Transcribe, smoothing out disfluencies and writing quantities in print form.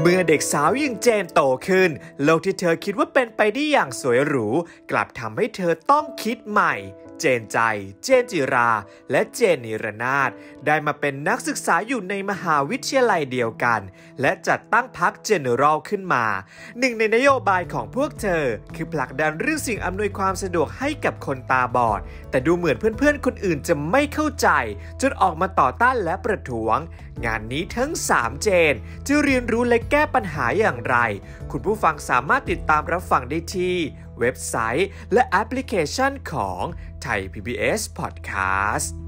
เมื่อเด็กสาวอย่างเจนโตขึ้นโลกที่เธอคิดว่าเป็นไปได้อย่างสวยหรูกลับทำให้เธอต้องคิดใหม่เจนใจเจนจิราและเจนนิรนาถได้มาเป็นนักศึกษาอยู่ในมหาวิทยาลัยเดียวกันและจัดตั้งพรรคเจเนอรัลขึ้นมาหนึ่งในนโยบายของพวกเธอคือผลักดันเรื่องสิ่งอำนวยความสะดวกให้กับคนตาบอดแต่ดูเหมือนเพื่อนๆคนอื่นจะไม่เข้าใจจนออกมาต่อต้านและประท้วงงานนี้ทั้ง3เจนจะเรียนรู้และแก้ปัญหาอย่างไรคุณผู้ฟังสามารถติดตามรับฟังได้ที่เว็บไซต์และแอปพลิเคชันของไทย PBS Podcast